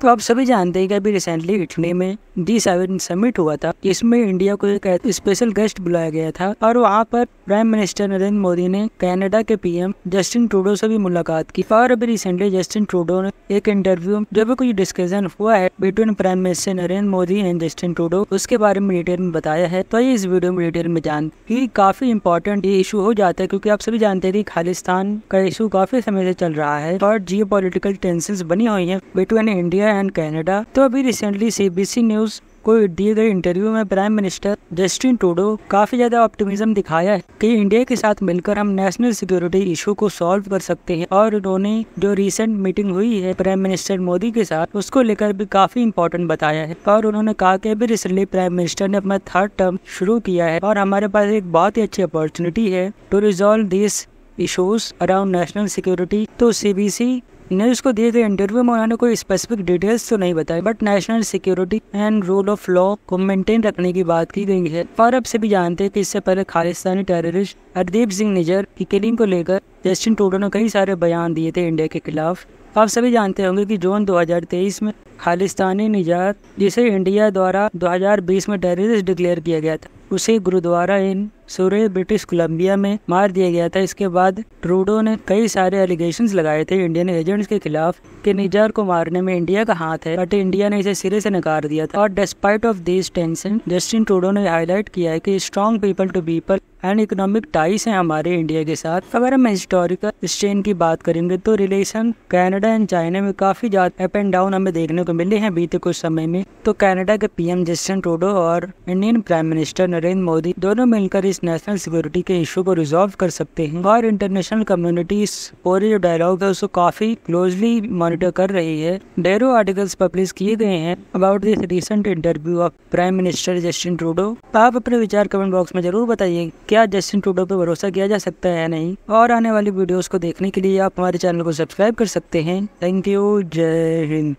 तो आप सभी जानते हैं कि अभी रिसेंटली इटली में G7 समिट हुआ था, इसमें इंडिया को एक स्पेशल गेस्ट बुलाया गया था और वहाँ पर प्राइम मिनिस्टर नरेंद्र मोदी ने कनाडा के पीएम जस्टिन ट्रूडो से भी मुलाकात की। और अभी रिसेंटली जस्टिन ट्रूडो ने एक इंटरव्यू जो भी कुछ डिस्कशन हुआ है between prime minister Narendra Modi and Justin Trudeau, उसके बारे में डिटेल में बताया है। तो ये इस वीडियो में डिटेल में जान की काफी इम्पोर्टेंट ये इशू हो जाता है, क्योंकि आप सभी जानते हैं कि खालिस्तान का इशू काफी समय से चल रहा है और जियोपॉलिटिकल टेंशंस बनी हुई है बिटवीन इंडिया एंड कनाडा। तो अभी रिसेंटली CBC न्यूज को दिए गए इंटरव्यू में प्राइम मिनिस्टर जस्टिन ट्रूडो काफी ज्यादा ऑप्टिमिज्म दिखाया है कि इंडिया के साथ मिलकर हम नेशनल सिक्योरिटी इशू को सॉल्व कर सकते हैं। और उन्होंने जो रिसेंट मीटिंग हुई है प्राइम मिनिस्टर मोदी के साथ, उसको लेकर भी काफी इम्पोर्टेंट बताया है। और उन्होंने कहा कि अभी रिसेंटली प्राइम मिनिस्टर ने अपना थर्ड टर्म शुरू किया है और हमारे पास एक बहुत ही अच्छी अपॉर्चुनिटी है to resolve this issues around national security. तो CBC न्यूज को दिए गए इंटरव्यू में उन्होंने कोई स्पेसिफिक डिटेल्स तो नहीं बताई, but national security and rule of law को मेंटेन रखने की बात की गई है। और अब से भी जानते हैं कि इससे पहले खालिस्तानी टेररिस्ट हरदीप सिंह निजर की किलिंग को लेकर जस्टिन ट्रूडो ने कई सारे बयान दिए थे इंडिया के खिलाफ। आप सभी जानते होंगे कि जून 2023 में खालिस्तानी निजार, जिसे इंडिया द्वारा 2020 में टेररिस्ट डिक्लेयर किया गया था, उसे gurdwara in Surrey British Columbia में मार दिया गया था। इसके बाद ट्रूडो ने कई सारे एलिगेशंस लगाए थे इंडियन एजेंट्स के खिलाफ कि निजार को मारने में इंडिया का हाथ है, बट इंडिया ने इसे सिरे से नकार दिया था। और despite of this tension Justin Trudeau ने हाईलाइट किया है कि strong people to people and economic ties है हमारे इंडिया के साथ। अगर हम हिस्टोरिकल स्ट्रेन की बात करेंगे तो रिलेशन कनाडा एंड चाइना में काफी ज्यादा अप एंड डाउन हमें देखने को मिले हैं बीते कुछ समय में। तो कनाडा के पीएम जस्टिन ट्रूडो और Indian prime minister Narendra Modi दोनों मिलकर इस नेशनल सिक्योरिटी के इशू को रिजॉल्व कर सकते हैं और इंटरनेशनल कम्युनिटी पूरे जो डायलॉग है उसको काफी क्लोजली मॉनिटर कर रही है। ढेरों आर्टिकल्स पब्लिश किए गए हैं about this recent interview of prime minister Justin Trudeau. आप अपने विचार कमेंट बॉक्स में जरूर बताइए क्या जस्टिन ट्रूडो पर भरोसा किया जा सकता है या नहीं। और आने वाली वीडियोस को देखने के लिए आप हमारे चैनल को सब्सक्राइब कर सकते हैं। थैंक यू, जय हिंद।